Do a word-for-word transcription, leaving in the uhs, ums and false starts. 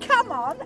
Come on!